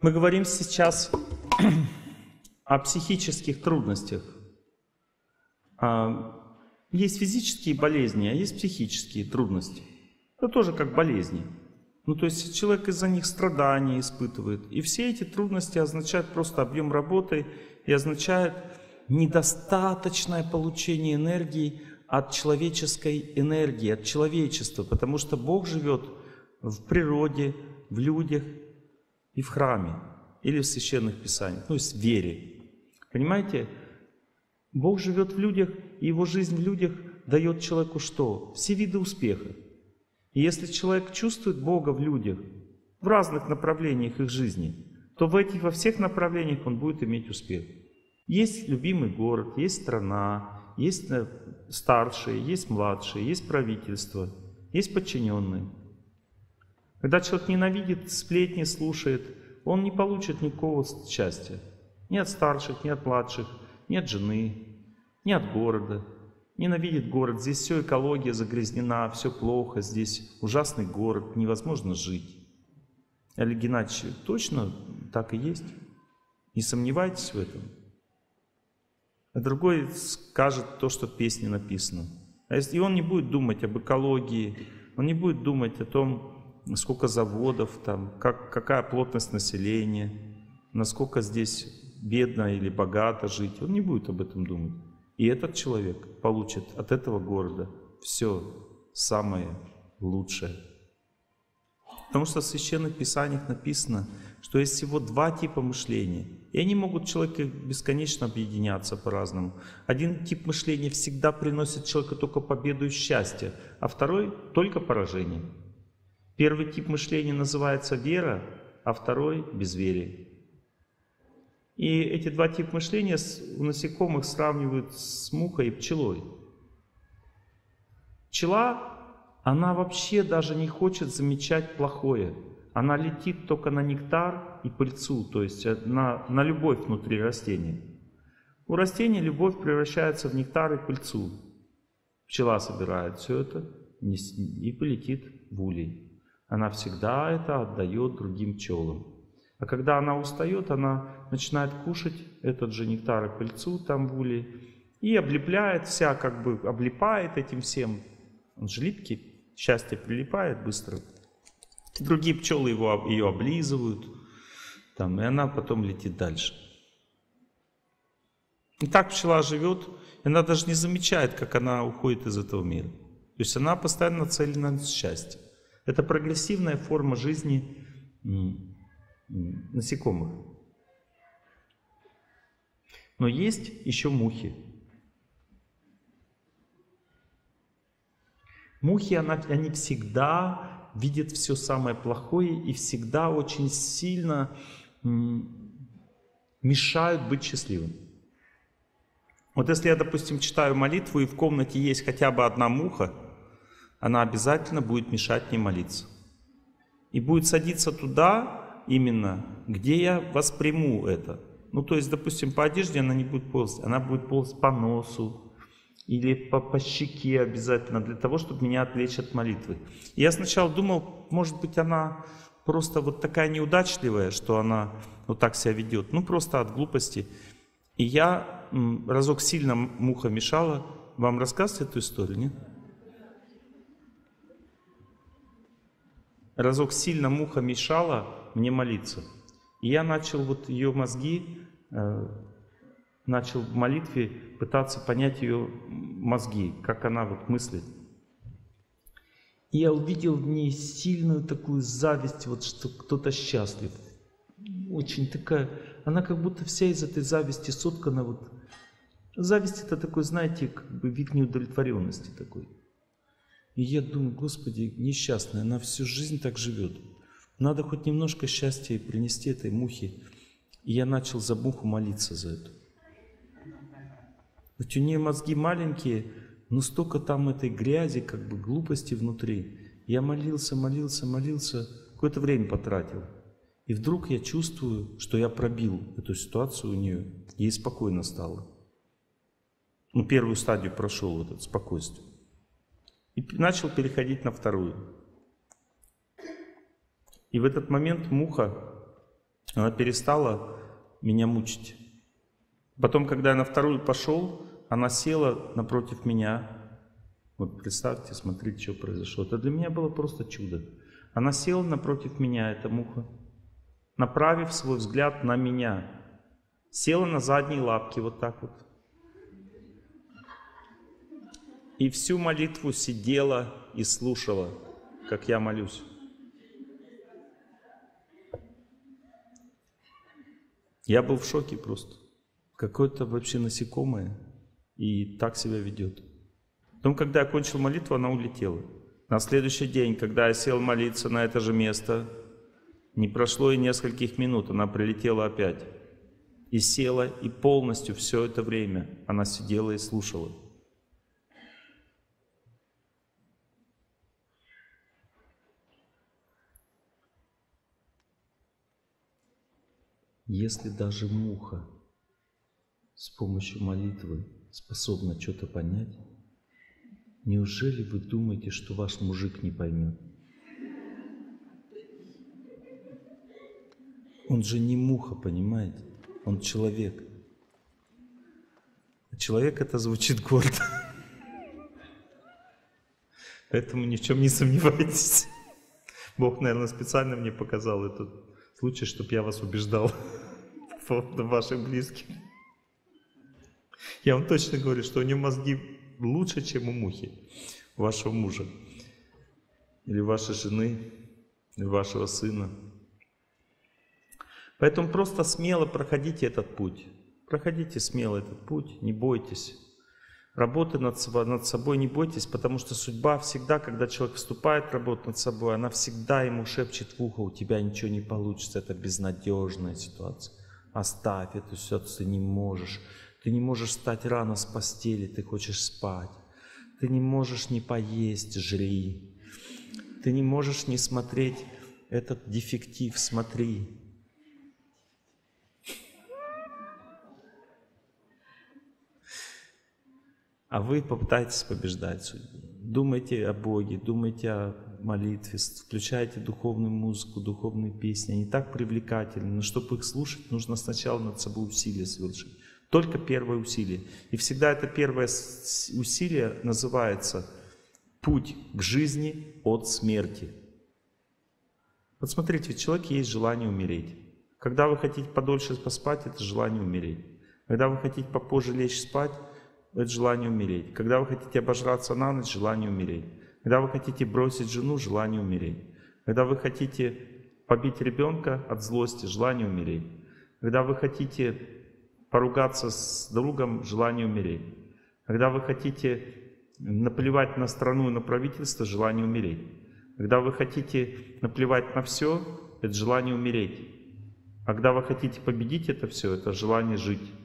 Мы говорим сейчас о психических трудностях. Есть физические болезни, а есть психические трудности. Это тоже как болезни. Ну, то есть человек из-за них страдания испытывает. И все эти трудности означают просто объем работы и означают недостаточное получение энергии от человеческой энергии, от человечества, потому что Бог живет в природе, в людях и в храме, или в священных писаниях, ну, в вере. Понимаете? Бог живет в людях, и Его жизнь в людях дает человеку что? Все виды успеха. И если человек чувствует Бога в людях, в разных направлениях их жизни, то во всех направлениях он будет иметь успех. Есть любимый город, есть страна, есть старшие, есть младшие, есть правительство, есть подчиненные. Когда человек ненавидит, сплетни слушает, он не получит никакого счастья. Ни от старших, ни от младших, ни от жены, ни от города. Ненавидит город, здесь все экология загрязнена, все плохо, здесь ужасный город, невозможно жить. Олег Геннадьевич, точно так и есть? Не сомневайтесь в этом. А другой скажет то, что в песне написано. И он не будет думать об экологии, он не будет думать о том, сколько заводов, там, какая плотность населения, насколько здесь бедно или богато жить. Он не будет об этом думать. И этот человек получит от этого города все самое лучшее. Потому что в священных писаниях написано, что есть всего два типа мышления. И они могут человеку бесконечно объединяться по-разному. Один тип мышления всегда приносит человеку только победу и счастье, а второй — только поражение. Первый тип мышления называется вера, а второй — безверие. И эти два типа мышления у насекомых сравнивают с мухой и пчелой. Пчела, она вообще даже не хочет замечать плохое. Она летит только на нектар и пыльцу, то есть на любовь внутри растения. У растения любовь превращается в нектар и пыльцу. Пчела собирает все это и полетит в улей. Она всегда это отдает другим пчелам. А когда она устает, она начинает кушать этот же нектар и пыльцу там в улей и облепляет вся, как бы облипает этим всем. Он же липкий, счастье прилипает быстро. Другие пчелы ее облизывают, там, и она потом летит дальше. И так пчела живет, и она даже не замечает, как она уходит из этого мира. То есть она постоянно нацелена на счастье. Это прогрессивная форма жизни насекомых. Но есть еще мухи. Мухи, они всегда видят все самое плохое и всегда очень сильно мешают быть счастливым. Вот если я, допустим, читаю молитву, и в комнате есть хотя бы одна муха, она обязательно будет мешать мне молиться. И будет садиться туда, именно, где я восприму это. Ну, то есть, допустим, по одежде она не будет ползать, она будет ползать по носу или по щеке обязательно, для того, чтобы меня отвлечь от молитвы. Я сначала думал, может быть, она просто вот такая неудачливая, что она вот так себя ведет, ну, просто от глупости. И я разок сильно муха мешала. Вам рассказывать эту историю, нет? Разок сильно муха мешала мне молиться. И я начал вот ее мозги, начал в молитве пытаться понять ее мозги, как она вот мыслит. И я увидел в ней сильную такую зависть, вот что кто-то счастлив. Очень такая, она как будто вся из этой зависти соткана. Вот. Зависть — это такой, знаете, как бы вид неудовлетворенности такой. И я думаю, Господи, несчастная, она всю жизнь так живет. Надо хоть немножко счастья принести этой мухе. И я начал за муху молиться за это. Ведь у нее мозги маленькие, но столько там этой грязи, как бы глупости внутри. Я молился, молился, молился, какое-то время потратил. И вдруг я чувствую, что я пробил эту ситуацию у нее. Ей спокойно стало. Ну, первую стадию прошел вот это спокойствие. И начал переходить на вторую. И в этот момент муха Она перестала меня мучить. Потом, когда я на вторую пошел, она села напротив меня. Вот представьте, смотрите, что произошло. Это для меня было просто чудо. Она села напротив меня, эта муха, направив свой взгляд на меня. Села на задние лапки, вот так вот. И всю молитву сидела и слушала, как я молюсь. Я был в шоке просто. Какое-то вообще насекомое и так себя ведет. Потом, когда я кончил молитву, она улетела. На следующий день, когда я сел молиться на это же место, не прошло и нескольких минут, она прилетела опять. И села, и полностью все это время она сидела и слушала. Если даже муха с помощью молитвы способна что-то понять, неужели вы думаете, что ваш мужик не поймет? Он же не муха, понимаете? Он человек. А человек — это звучит гордо. Поэтому ни в чем не сомневайтесь. Бог, наверное, специально мне показал этот случай, чтобы я вас убеждал по поводу ваших близких. Я вам точно говорю, что у него мозги лучше, чем у мухи, вашего мужа, или вашей жены, или вашего сына. Поэтому просто смело проходите этот путь. Проходите смело этот путь, не бойтесь. Работы над собой не бойтесь, потому что судьба всегда, когда человек вступает в работу над собой, она всегда ему шепчет в ухо: у тебя ничего не получится, это безнадежная ситуация. Оставь эту ситуацию, ты не можешь. Ты не можешь встать рано с постели, ты хочешь спать. Ты не можешь не поесть, жри. Ты не можешь не смотреть этот дефектив, смотри. А вы попытаетесь побеждать судьбу. Думайте о Боге, думайте о молитве, включайте духовную музыку, духовные песни. Они так привлекательны, но чтобы их слушать, нужно сначала над собой усилие совершить. Только первое усилие. И всегда это первое усилие называется «Путь к жизни от смерти». Вот смотрите, у человека есть желание умереть. Когда вы хотите подольше поспать, это желание умереть. Когда вы хотите попозже лечь спать, это желание умереть. Когда вы хотите обожраться на ночь, желание умереть. Когда вы хотите бросить жену, желание умереть. Когда вы хотите побить ребенка от злости, желание умереть. Когда вы хотите поругаться с другом, желание умереть. Когда вы хотите наплевать на страну и на правительство, желание умереть. Когда вы хотите наплевать на все, это желание умереть. А когда вы хотите победить это все, это желание жить.